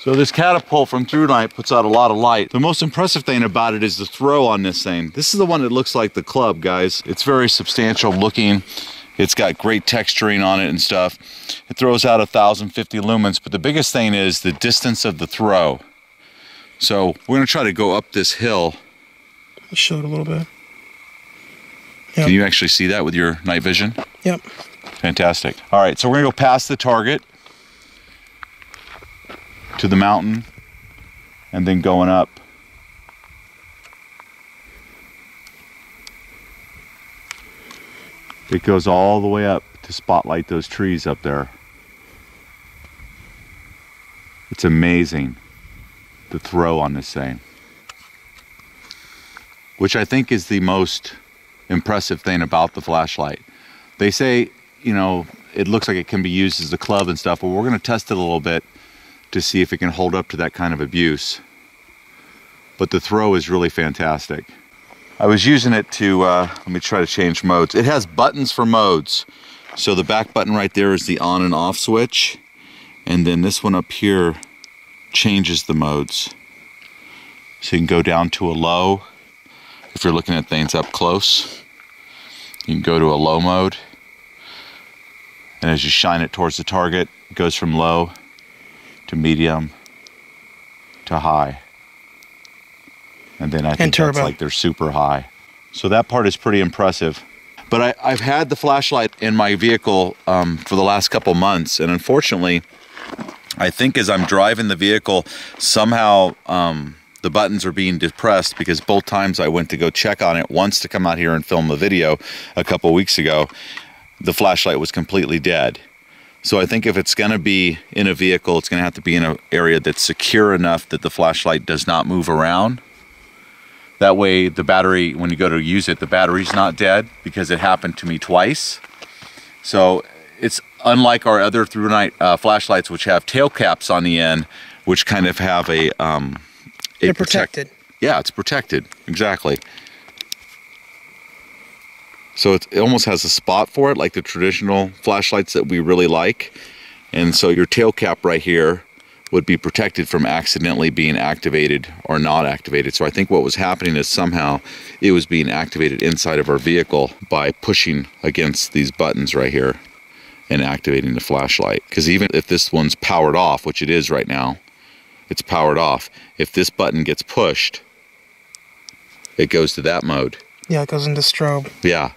So this catapult from ThruNite puts out a lot of light. The most impressive thing about it is the throw on this thing. This is the one that looks like the club, guys. It's very substantial looking. It's got great texturing on it and stuff. It throws out 1,050 lumens, but the biggest thing is the distance of the throw. So we're gonna try to go up this hill. I'll show it a little bit. Yep. Can you actually see that with your night vision? Yep. Fantastic. All right, so we're gonna go past the target to the mountain and then going up. It goes all the way up to spotlight those trees up there. It's amazing the throw on this thing, which I think is the most impressive thing about the flashlight. They say, you know, it looks like it can be used as a club and stuff, but we're going to test it a little bit to see if it can hold up to that kind of abuse. But the throw is really fantastic. I was using it to, let me try to change modes. It has buttons for modes. So the back button right there is the on and off switch. And then this one up here changes the modes. So you can go down to a low. If you're looking at things up close, you can go to a low mode. And as you shine it towards the target, it goes from low to medium to high. And then I think that's like they're super high. So that part is pretty impressive. But I've had the flashlight in my vehicle for the last couple months, and unfortunately, I think as I'm driving the vehicle, somehow the buttons are being depressed, because both times I went to go check on it, once to come out here and film a video a couple weeks ago, the flashlight was completely dead. So I think if it's gonna be in a vehicle, it's gonna have to be in an area that's secure enough that the flashlight does not move around. That way the battery, when you go to use it, the battery's not dead, because it happened to me twice. So it's unlike our other ThruNite flashlights, which have tail caps on the end, which kind of have a... They're protected. Yeah, it's protected, exactly. So it almost has a spot for it, like the traditional flashlights that we really like. And so your tail cap right here would be protected from accidentally being activated or not activated. So I think what was happening is somehow it was being activated inside of our vehicle by pushing against these buttons right here and activating the flashlight. Because even if this one's powered off, which it is right now, it's powered off. If this button gets pushed, it goes to that mode. Yeah, it goes into strobe. Yeah.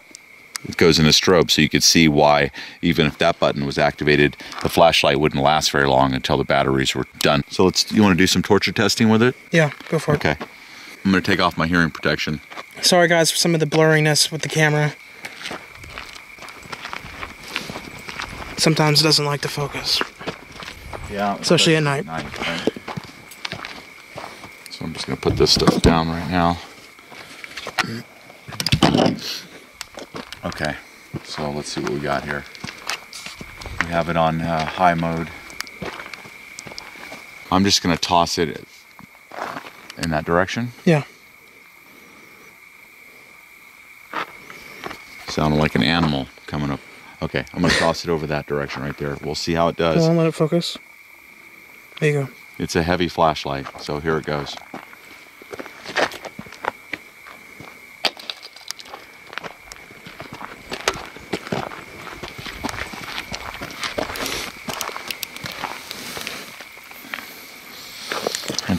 It goes in a strobe, so you could see why, even if that button was activated, the flashlight wouldn't last very long until the batteries were done. So you want to do some torture testing with it? Yeah, go for it. Okay. I'm going to take off my hearing protection. Sorry guys for some of the blurriness with the camera. Sometimes it doesn't like to focus. Yeah. Especially at night. Right? So I'm just going to put this stuff down right now. Okay, so let's see what we got here. We have it on high mode. I'm just gonna toss it in that direction. Yeah. Sounded like an animal coming up. Okay, I'm gonna toss it over that direction right there. We'll see how it does. Hold on, let it focus. There you go. It's a heavy flashlight, so here it goes.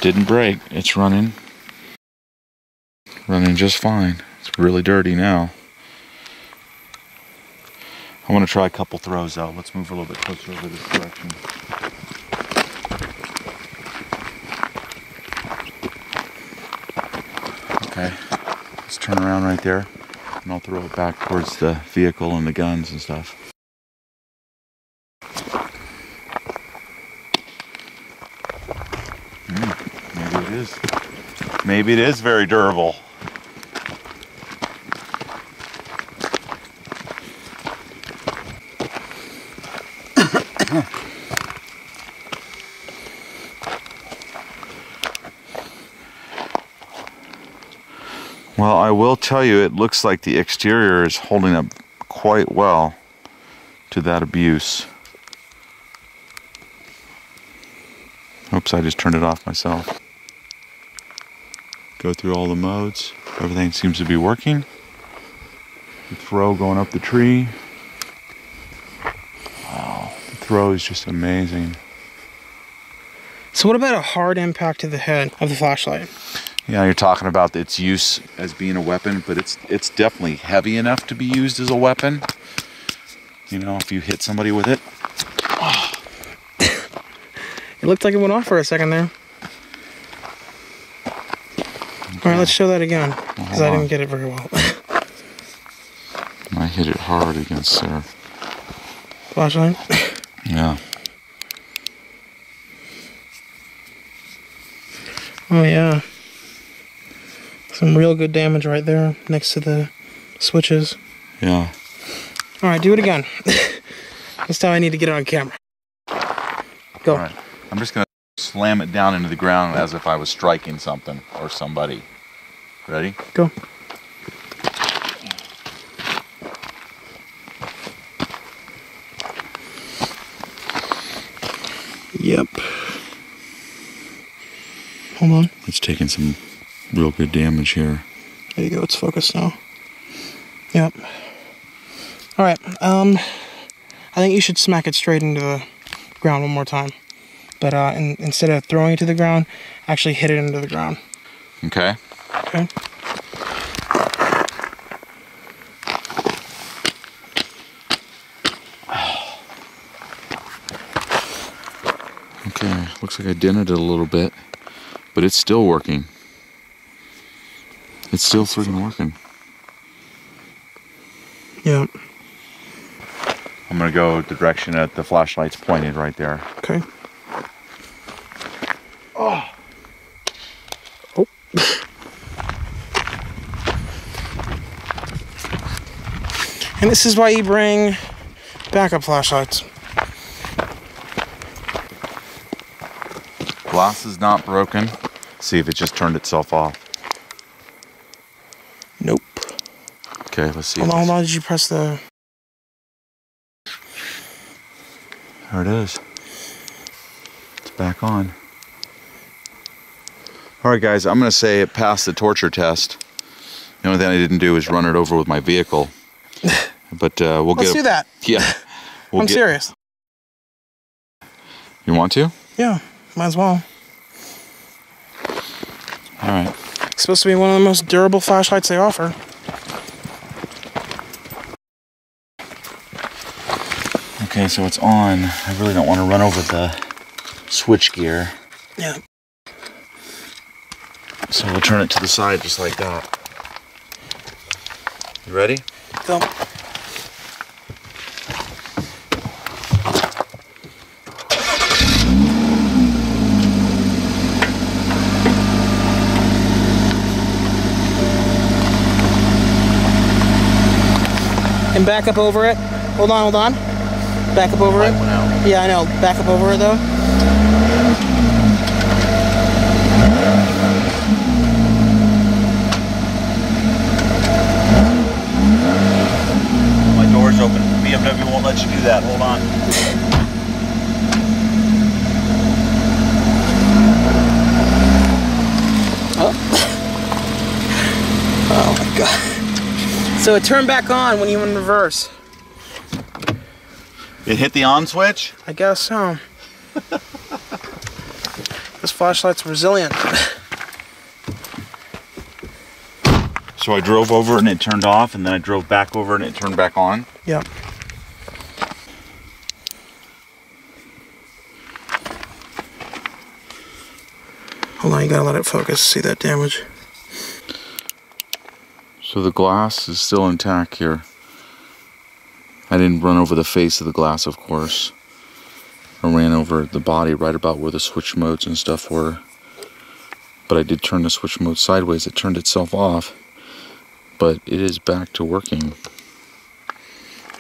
Didn't break. It's running just fine. It's really dirty now. I want to try a couple throws though. Let's move a little bit closer over this direction. Okay, let's turn around right there and I'll throw it back towards the vehicle and the guns and stuff. Maybe it is very durable. Well, I will tell you, it looks like the exterior is holding up quite well to that abuse. up, so I just turned it off myself. Go through all the modes. Everything seems to be working. The throw going up the tree. Wow, the throw is just amazing. So what about a hard impact to the head of the flashlight? You know, you're talking about its use as being a weapon, but it's definitely heavy enough to be used as a weapon. You know, if you hit somebody with it. Oh. It looked like it went off for a second there. Okay. All right, let's show that again, because I didn't get it very well. I hit it hard against there. Flashlight? Yeah. Oh, yeah. Some real good damage right there next to the switches. Yeah. All right, do it again. This time I need to get it on camera. Go. All right. I'm just going to slam it down into the ground as if I was striking something or somebody. Ready? Go. Yep. Hold on. It's taking some real good damage here. There you go, it's focused now. Yep. All right, I think you should smack it straight into the ground one more time. But instead of throwing it to the ground, actually hit it into the ground. Okay. Okay. Okay, looks like I dented it a little bit, but it's still working. It's still freaking working. Yeah. I'm gonna go the direction that the flashlight's pointed right there. Okay. Oh. Oh. And this is why you bring backup flashlights. Glass is not broken. Let's see if it just turned itself off. Nope. Okay, let's see. Hold on, did you press the... There it is. It's back on. All right, guys, I'm going to say it passed the torture test. The only thing I didn't do is run it over with my vehicle. But we'll get... Let's do that. Yeah. We'll I'm serious. You want to? Yeah, might as well. All right. It's supposed to be one of the most durable flashlights they offer. Okay, so it's on. I really don't want to run over the switch gear. Yeah. So we'll turn it to the side just like that. You ready? Go. And back up over it. Hold on, hold on. Back up over it. Yeah, I know. Back up over it though. My door's open. BMW won't let you do that. Hold on. Oh. Oh my God. So it turned back on when you went in reverse. It hit the on switch? I guess so. This flashlight's resilient. So I drove over and it turned off, and then I drove back over and it turned back on? Yep. Hold on, you gotta let it focus, see that damage. So the glass is still intact here. I didn't run over the face of the glass, of course. I ran over the body right about where the switch modes and stuff were. But I did turn the switch mode sideways. It turned itself off. But it is back to working.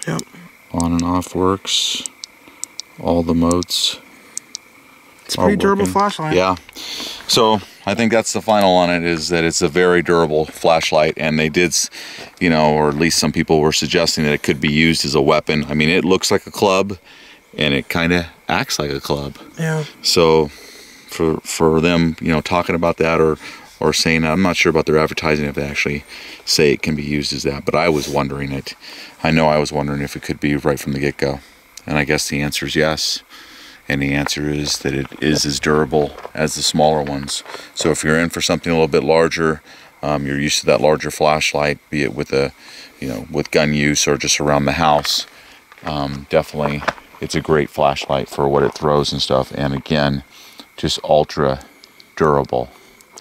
Yep. On and off works. All the modes. It's a pretty durable flashlight. Yeah. So I think that's the final on it, is that it's a very durable flashlight, and they did, you know, or at least some people were suggesting that it could be used as a weapon. I mean, it looks like a club and it kind of acts like a club. Yeah. So for them, you know, talking about that or saying, I'm not sure about their advertising if they actually say it can be used as that, but I was wondering it. I know I was wondering if it could be right from the get-go, and I guess the answer is yes. And the answer is that it is as durable as the smaller ones. So if you're in for something a little bit larger, you're used to that larger flashlight, be it with a, you know, with gun use or just around the house, definitely it's a great flashlight for what it throws and stuff. And again, just ultra durable.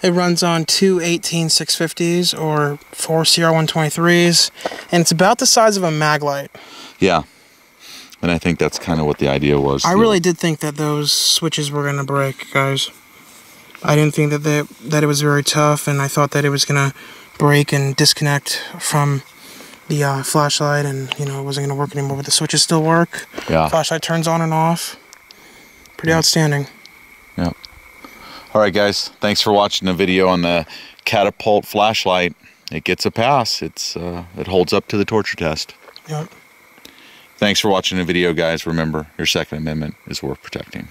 It runs on two 18-650s or four CR123s, and it's about the size of a Maglite. Yeah. And I think that's kind of what the idea was. I really did think that those switches were going to break, guys. I didn't think that it was very tough, and I thought that it was going to break and disconnect from the flashlight, and, you know, it wasn't going to work anymore, but the switches still work. Yeah. Flashlight turns on and off. Pretty outstanding. Yeah. All right, guys. Thanks for watching the video on the Catapult flashlight. It gets a pass. It's it holds up to the torture test. Yep. Thanks for watching the video, guys. Remember, your Second Amendment is worth protecting.